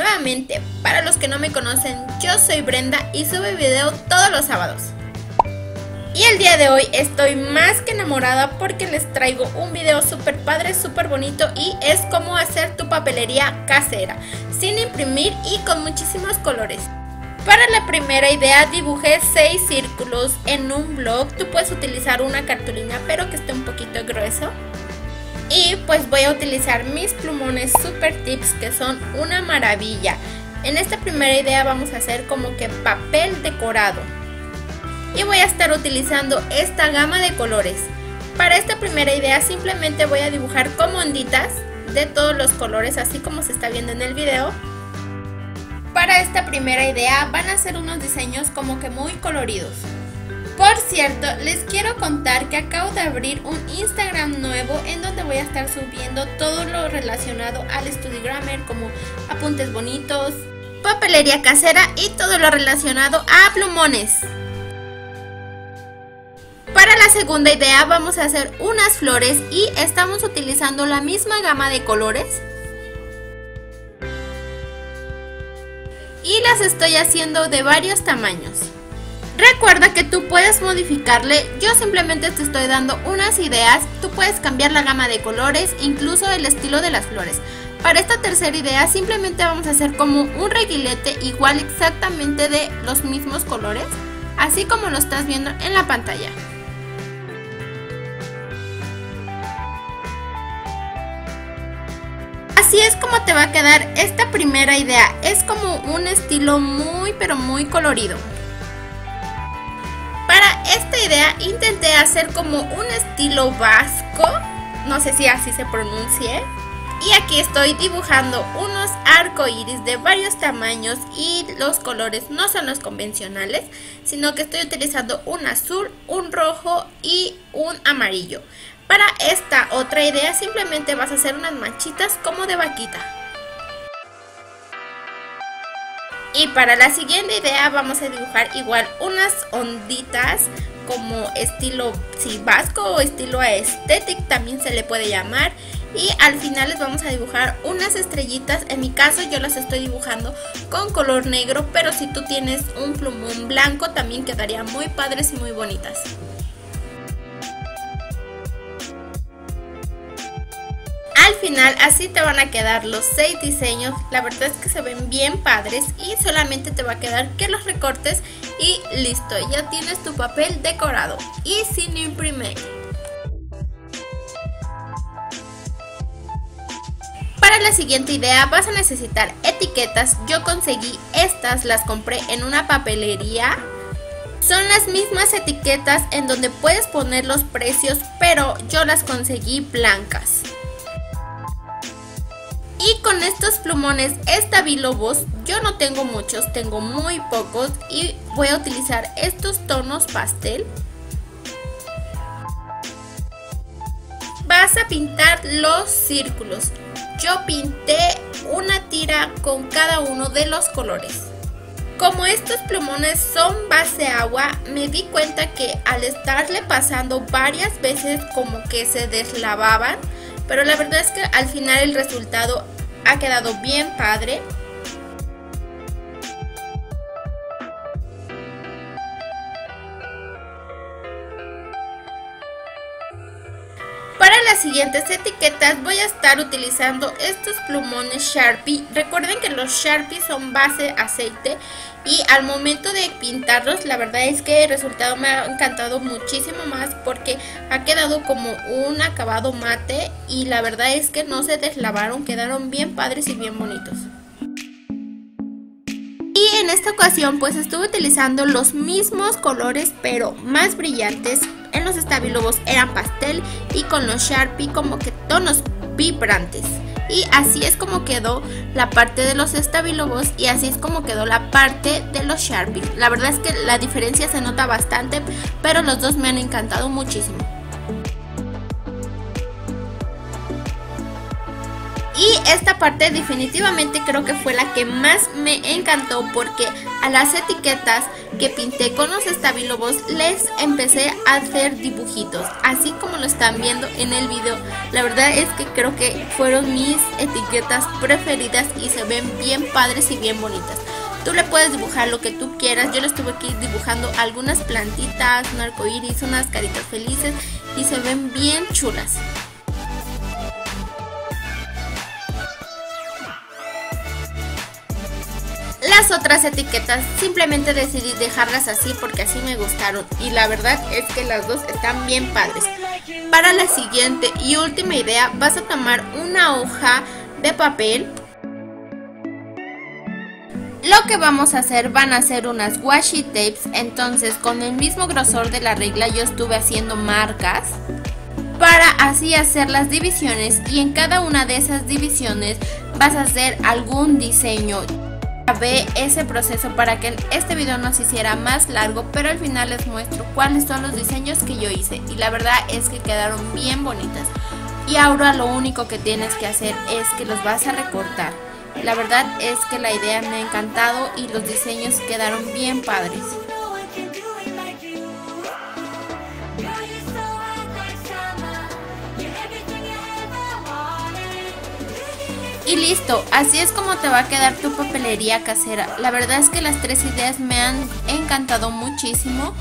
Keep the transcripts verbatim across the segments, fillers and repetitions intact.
nuevamente. Para los que no me conocen, yo soy Brenda y subo video todos los sábados. Y el día de hoy estoy más que enamorada porque les traigo un video súper padre, súper bonito, y es cómo hacer tu papelería casera, sin imprimir y con muchísimos colores. Para la primera idea dibujé seis círculos en un blog. Tú puedes utilizar una cartulina, pero que esté un poquito grueso. Y pues voy a utilizar mis plumones Super Tips, que son una maravilla. En esta primera idea vamos a hacer como que papel decorado. Y voy a estar utilizando esta gama de colores. Para esta primera idea simplemente voy a dibujar como onditas de todos los colores, así como se está viendo en el video. Para esta primera idea van a ser unos diseños como que muy coloridos. Por cierto, les quiero contar que acabo de abrir un Instagram nuevo en donde voy a estar subiendo todo lo relacionado al StudyGrammer, como apuntes bonitos, papelería casera y todo lo relacionado a plumones. Para la segunda idea vamos a hacer unas flores y estamos utilizando la misma gama de colores. Y las estoy haciendo de varios tamaños. Recuerda que tú puedes modificarle, yo simplemente te estoy dando unas ideas. Tú puedes cambiar la gama de colores, incluso el estilo de las flores. Para esta tercera idea simplemente vamos a hacer como un reguilete igual exactamente de los mismos colores, así como lo estás viendo en la pantalla. Así es como te va a quedar esta primera idea. Es como un estilo muy pero muy colorido. Para esta idea intenté hacer como un estilo vasco, no sé si así se pronuncie. Y aquí estoy dibujando unos arcoíris de varios tamaños y los colores no son los convencionales, sino que estoy utilizando un azul, un rojo y un amarillo. Para esta otra idea simplemente vas a hacer unas manchitas como de vaquita. Y para la siguiente idea vamos a dibujar igual unas onditas como estilo sí, vasco o estilo aesthetic también se le puede llamar. Y al final les vamos a dibujar unas estrellitas. En mi caso yo las estoy dibujando con color negro, pero si tú tienes un plumón blanco también quedarían muy padres y muy bonitas. Al final así te van a quedar los seis diseños. La verdad es que se ven bien padres y solamente te va a quedar que los recortes y listo, ya tienes tu papel decorado y sin imprimir. Para la siguiente idea vas a necesitar etiquetas. Yo conseguí estas, las compré en una papelería. Son las mismas etiquetas en donde puedes poner los precios, pero yo las conseguí blancas. Y con estos plumones Stabilo Boss, yo no tengo muchos, tengo muy pocos, y voy a utilizar estos tonos pastel. Vas a pintar los círculos. Yo pinté una tira con cada uno de los colores. Como estos plumones son base agua, me di cuenta que al estarle pasando varias veces como que se deslavaban, pero la verdad es que al final el resultado ha quedado bien padre. Para las siguientes etiquetas voy a estar utilizando estos plumones Sharpie. Recuerden que los Sharpie son base aceite y al momento de pintarlos la verdad es que el resultado me ha encantado muchísimo más porque ha quedado como un acabado mate y la verdad es que no se deslavaron, quedaron bien padres y bien bonitos. Y en esta ocasión pues estuve utilizando los mismos colores pero más brillantes. En los Stabilo Boss eran pastel y con los Sharpie como que tonos vibrantes. Y así es como quedó la parte de los Stabilo Boss y así es como quedó la parte de los Sharpie. La verdad es que la diferencia se nota bastante, pero los dos me han encantado muchísimo. Y esta parte definitivamente creo que fue la que más me encantó, porque a las etiquetas que pinté con los Stabilo Boss les empecé a hacer dibujitos, así como lo están viendo en el video. La verdad es que creo que fueron mis etiquetas preferidas y se ven bien padres y bien bonitas. Tú le puedes dibujar lo que tú quieras. Yo le estuve aquí dibujando algunas plantitas, un arco iris, unas caritas felices y se ven bien chulas. Las otras etiquetas simplemente decidí dejarlas así porque así me gustaron y la verdad es que las dos están bien padres. Para la siguiente y última idea vas a tomar una hoja de papel. Lo que vamos a hacer van a ser unas washi tapes, entonces con el mismo grosor de la regla yo estuve haciendo marcas para así hacer las divisiones, y en cada una de esas divisiones vas a hacer algún diseño. Ve ese proceso para que este video no se hiciera más largo, pero al final les muestro cuáles son los diseños que yo hice y la verdad es que quedaron bien bonitas. Y ahora lo único que tienes que hacer es que los vas a recortar. La verdad es que la idea me ha encantado y los diseños quedaron bien padres. Y listo, así es como te va a quedar tu papelería casera. La verdad es que las tres ideas me han encantado muchísimo.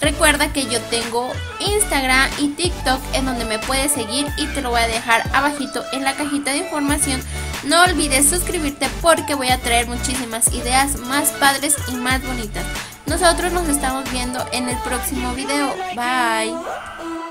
Recuerda que yo tengo Instagram y TikTok en donde me puedes seguir y te lo voy a dejar abajito en la cajita de información. No olvides suscribirte porque voy a traer muchísimas ideas más padres y más bonitas. Nosotros nos estamos viendo en el próximo video. Bye.